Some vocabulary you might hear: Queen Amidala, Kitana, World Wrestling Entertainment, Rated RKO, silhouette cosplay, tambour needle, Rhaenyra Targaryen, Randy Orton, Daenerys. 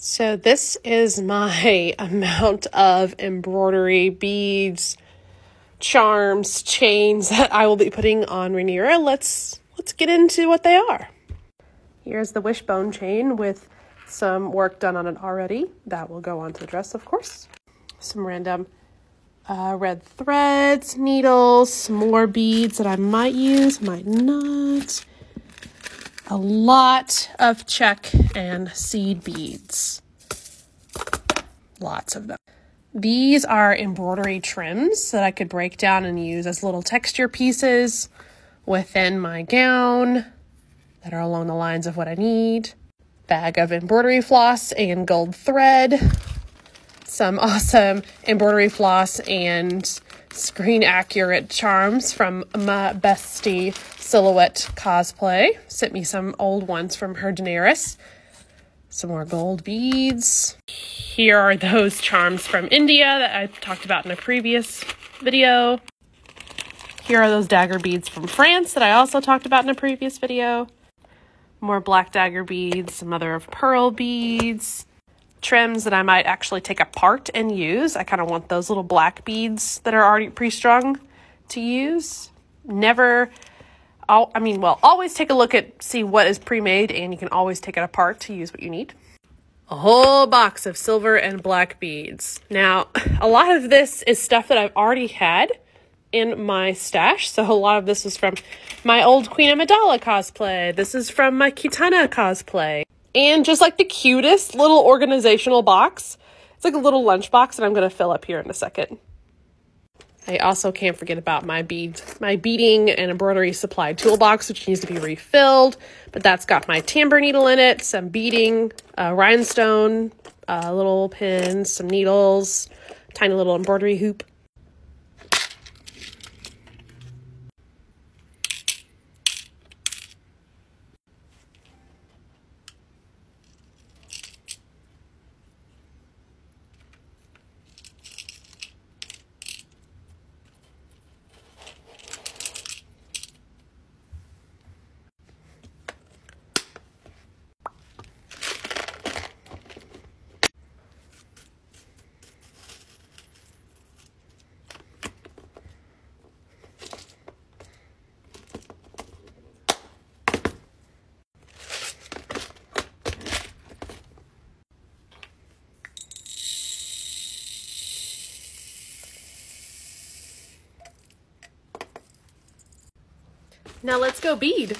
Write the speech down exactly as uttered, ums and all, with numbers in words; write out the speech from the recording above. So this is my amount of embroidery, beads, charms, chains that I will be putting on Rhaenyra. Let's let's get into what they are. Here's the wishbone chain with some work done on it already. That will go onto the dress, of course. Some random uh, red threads, needles, some more beads that I might use, might not. A lot of check and seed beads. Lots of them. These are embroidery trims that I could break down and use as little texture pieces within my gown that are along the lines of what I need. Bag of embroidery floss and gold thread. Some awesome embroidery floss and screen accurate charms from my bestie Silhouette Cosplay. Sent me some old ones from her Daenerys. Some more gold beads. Here are those charms from India that I talked about in a previous video. Here are those dagger beads from France that I also talked about in a previous video. More black dagger beads, some mother of pearl beads, trims that I might actually take apart and use. I kind of want those little black beads that are already pre-strung to use. Never, I'll, I mean, well, always take a look at, see what is pre-made, and you can always take it apart to use what you need. A whole box of silver and black beads. Now, a lot of this is stuff that I've already had in my stash, so a lot of this is from my old Queen Amidala cosplay. This is from my Kitana cosplay. And just like the cutest little organizational box. It's like a little lunch box that I'm going to fill up here in a second. I also can't forget about my bead, my beading and embroidery supply toolbox, which needs to be refilled. But that's got my tambour needle in it, some beading, uh, rhinestone, uh, little pins, some needles, tiny little embroidery hoop. Now let's go bead.